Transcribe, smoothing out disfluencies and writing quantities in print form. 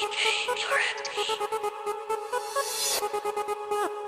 You're empty.